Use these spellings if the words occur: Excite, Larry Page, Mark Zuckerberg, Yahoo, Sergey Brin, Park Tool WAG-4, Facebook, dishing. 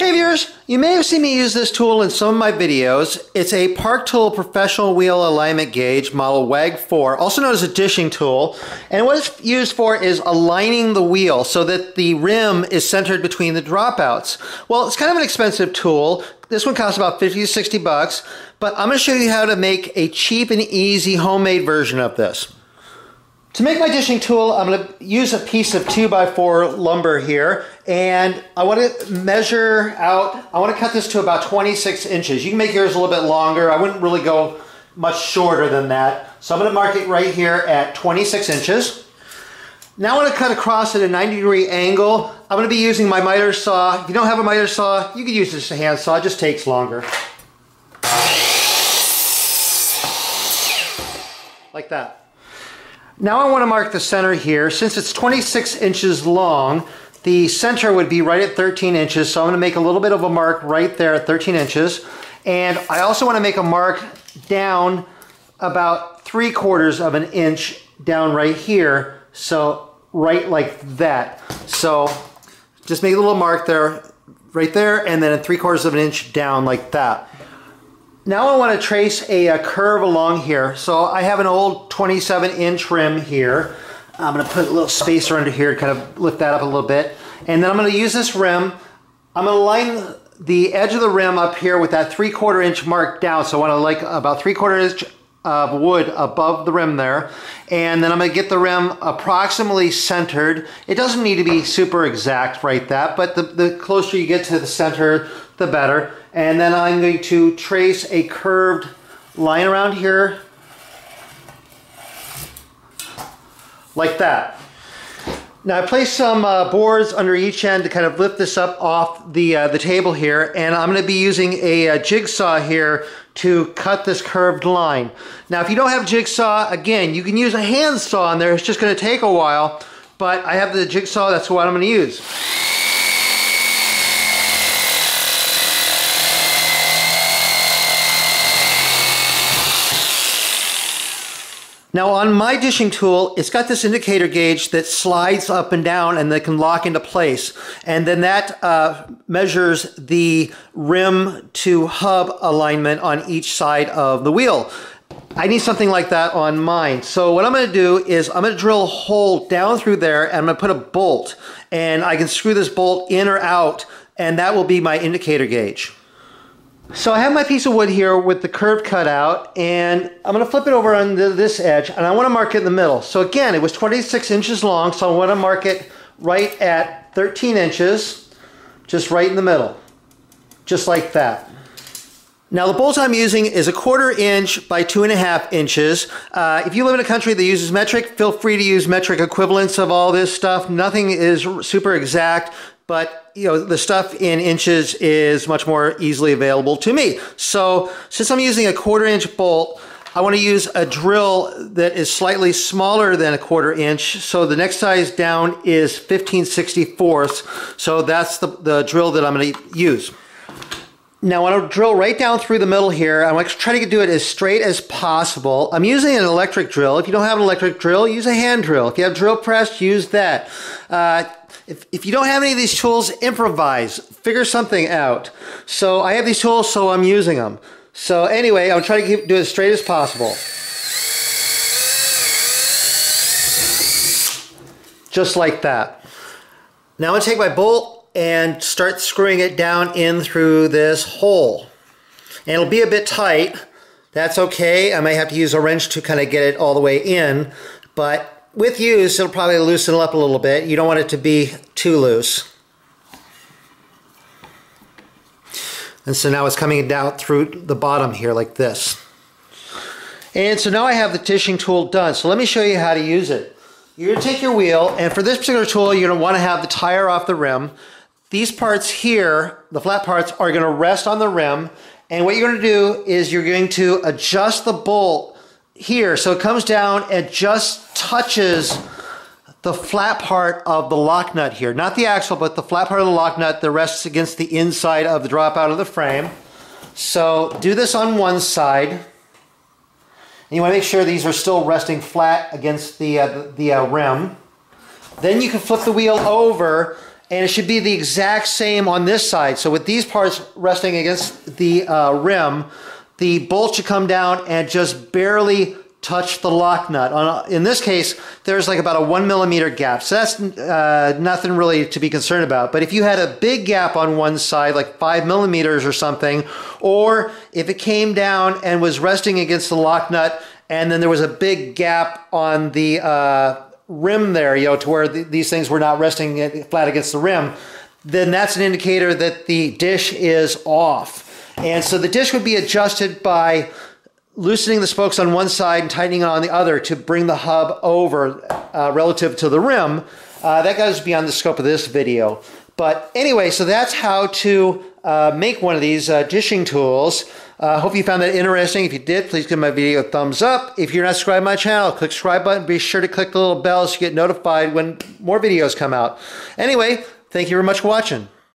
Hey viewers, you may have seen me use this tool in some of my videos. It's a Park Tool Professional Wheel Alignment Gauge, model WAG-4, also known as a dishing tool. And what it's used for is aligning the wheel so that the rim is centered between the dropouts. Well, it's kind of an expensive tool. This one costs about 50 to 60 bucks, but I'm going to show you how to make a cheap and easy homemade version of this. To make my dishing tool, I'm going to use a piece of 2x4 lumber here, and I want to measure out, I want to cut this to about 26 inches. You can make yours a little bit longer. I wouldn't really go much shorter than that. So I'm going to mark it right here at 26 inches. Now I want to cut across at a 90-degree angle. I'm going to be using my miter saw. If you don't have a miter saw, you can use this hand saw. It just takes longer. Like that. Now I want to mark the center here. Since it's 26 inches long, the center would be right at 13 inches, so I'm going to make a little bit of a mark right there at 13 inches. And I also want to make a mark down about 3/4 of an inch down right here, so right like that. So just make a little mark there, right there, and then 3/4 of an inch down like that. Now I want to trace a curve along here. So I have an old 27-inch rim here. I'm going to put a little spacer under here to kind of lift that up a little bit. And then I'm going to use this rim. I'm going to line the edge of the rim up here with that 3/4 inch mark down. So I want to like about 3/4 inch of wood above the rim there. And then I'm going to get the rim approximately centered. It doesn't need to be super exact right that, but the closer you get to the center, the better. And then I'm going to trace a curved line around here like that. Now I placed some boards under each end to kind of lift this up off the table here, and I'm going to be using a jigsaw here to cut this curved line. Now if you don't have jigsaw, again, you can use a hand saw on there. It's just going to take a while, but I have the jigsaw. That's what I'm going to use. Now on my dishing tool, it's got this indicator gauge that slides up and down and that can lock into place. And then that measures the rim to hub alignment on each side of the wheel. I need something like that on mine. So what I'm going to do is I'm going to drill a hole down through there, and I'm going to put a bolt. And I can screw this bolt in or out, and that will be my indicator gauge. So I have my piece of wood here with the curve cut out, and I'm going to flip it over on this edge, and I want to mark it in the middle. So again, it was 26 inches long, so I want to mark it right at 13 inches, just right in the middle, just like that. Now the bolt I'm using is a 1/4 inch by 2.5 inches. If you live in a country that uses metric, feel free to use metric equivalents of all this stuff. Nothing is super exact, but you know, the stuff in inches is much more easily available to me. So since I'm using a 1/4 inch bolt, I want to use a drill that is slightly smaller than a 1/4 inch. So the next size down is 15/64. So that's the drill that I'm going to use. Now I want to drill right down through the middle here. I want to try to do it as straight as possible. I'm using an electric drill. If you don't have an electric drill, use a hand drill. If you have drill press, use that. If you don't have any of these tools, improvise. Figure something out. So I have these tools, so I'm using them. So anyway, I'm trying to do it as straight as possible. Just like that. Now I'm going to take my bolt and start screwing it down in through this hole. And it'll be a bit tight. That's okay. I may have to use a wrench to kind of get it all the way in, but with use, it'll probably loosen up a little bit. You don't want it to be too loose. And so now it's coming down through the bottom here like this. And so now I have the dishing tool done. So let me show you how to use it. You're going to take your wheel, and for this particular tool, you're going to want to have the tire off the rim. These parts here, the flat parts, are going to rest on the rim, and what you're going to do is you're going to adjust the bolt here so it comes down and just touches the flat part of the lock nut here. Not the axle, but the flat part of the lock nut that rests against the inside of the dropout of the frame. So do this on one side, and you want to make sure these are still resting flat against the rim. Then you can flip the wheel over And it should be the exact same on this side. So with these parts resting against the rim, the bolt should come down and just barely touch the lock nut. In this case, there's like about a 1 millimeter gap. So that's nothing really to be concerned about. But if you had a big gap on one side, like 5 millimeters or something, or if it came down and was resting against the lock nut, and then there was a big gap on the rim there, you know, to where these things were not resting flat against the rim, then that's an indicator that the dish is off. And so the dish would be adjusted by loosening the spokes on one side and tightening on the other to bring the hub over relative to the rim. That goes beyond the scope of this video. But anyway, so that's how to make one of these dishing tools. Hope you found that interesting. If you did, please give my video a thumbs up. If you're not subscribed to my channel, click the subscribe button. Be sure to click the little bell so you get notified when more videos come out. Anyway, thank you very much for watching.